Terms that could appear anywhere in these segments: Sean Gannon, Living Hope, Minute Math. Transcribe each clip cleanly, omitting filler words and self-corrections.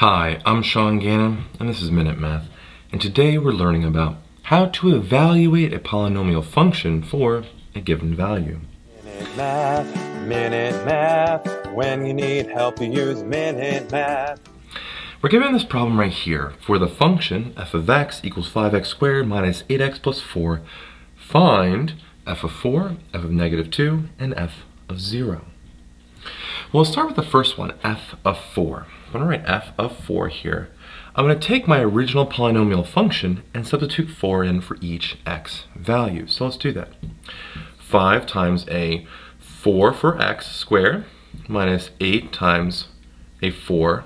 Hi, I'm Sean Gannon, and this is Minute Math, and today we're learning about how to evaluate a polynomial function for a given value. Minute Math, when you need help you use Minute Math. We're given this problem right here for the function f of x equals 5x squared minus 8x plus 4. Find f of 4, f of negative 2, and f of 0. Well, let's start with the first one, f of 4. I'm going to write f of 4 here. I'm going to take my original polynomial function and substitute 4 in for each x value. So let's do that. 5 times a 4 for x squared minus 8 times a 4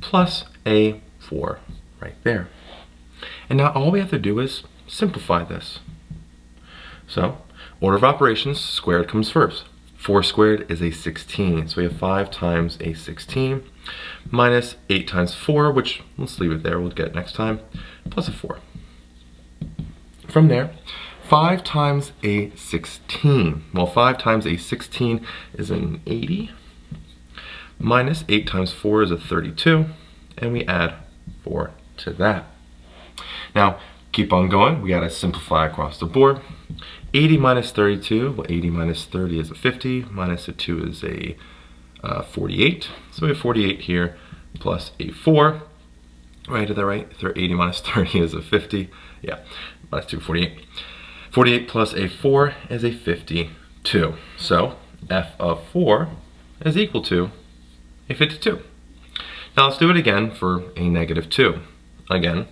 plus a 4 right there. And now all we have to do is simplify this. So order of operations, squared comes first. 4 squared is a 16, so we have 5 times a 16 minus 8 times 4, which let's leave it there, we'll get it next time, plus a 4. From there, 5 times a 16. Well, 5 times a 16 is an 80, minus 8 times 4 is a 32, and we add 4 to that. Now, keep on going, we gotta simplify across the board. 80 minus 32, well 80 minus 30 is a 50, minus a 2 is a 48. So we have 48 here plus a 4. Right, did that right? 80 minus 30 is a 50. Yeah, minus 2, 48. 48 plus a 4 is a 52. So f of 4 is equal to a 52. Now let's do it again for a negative 2. Again,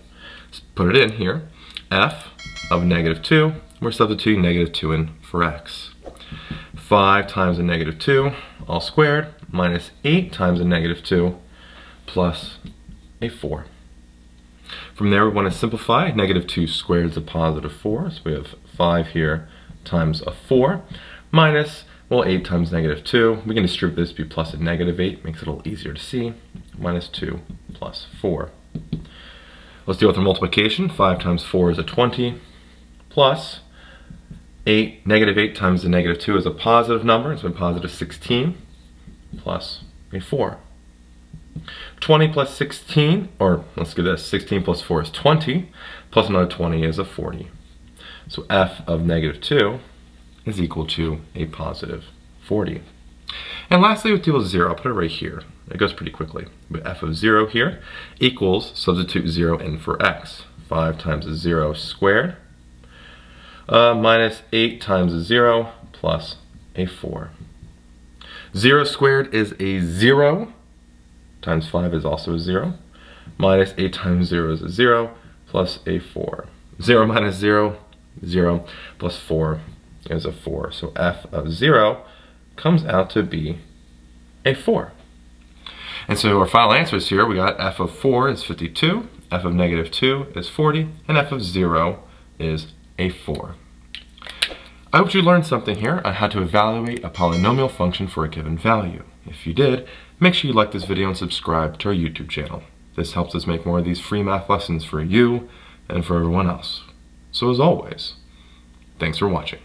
let's put it in here. F of negative 2. We're substituting negative 2 in for x. 5 times a negative 2, all squared, minus 8 times a negative 2, plus a 4. From there, we want to simplify. Negative 2 squared is a positive 4, so we have 5 here times a 4, minus, well, 8 times negative 2. We can distribute this to be plus a negative 8, makes it a little easier to see, minus 2 plus 4. Let's deal with the multiplication. 5 times 4 is a 20, plus 8, negative 8 times the negative 2 is a positive number, it's been positive 16, plus a 4. 20 plus 16, or let's do this, 16 plus 4 is 20, plus another 20 is a 40. So f of negative 2 is equal to a positive 40. And lastly, we deal with 0, I'll put it right here. It goes pretty quickly. But f of 0 here equals, substitute 0 in for x. 5 times a 0 squared, minus 8 times a 0 plus a 4. 0 squared is a 0, times 5 is also a 0, minus 8 times 0 is a 0, plus a 4. 0 minus 0, 0, plus 4 is a 4. So f of 0 comes out to be a 4. And so our final answers here, we got f of 4 is 52, f of negative 2 is 40, and f of 0 is a 4. I hope you learned something here on how to evaluate a polynomial function for a given value. If you did, make sure you like this video and subscribe to our YouTube channel. This helps us make more of these free math lessons for you and for everyone else. So as always, thanks for watching.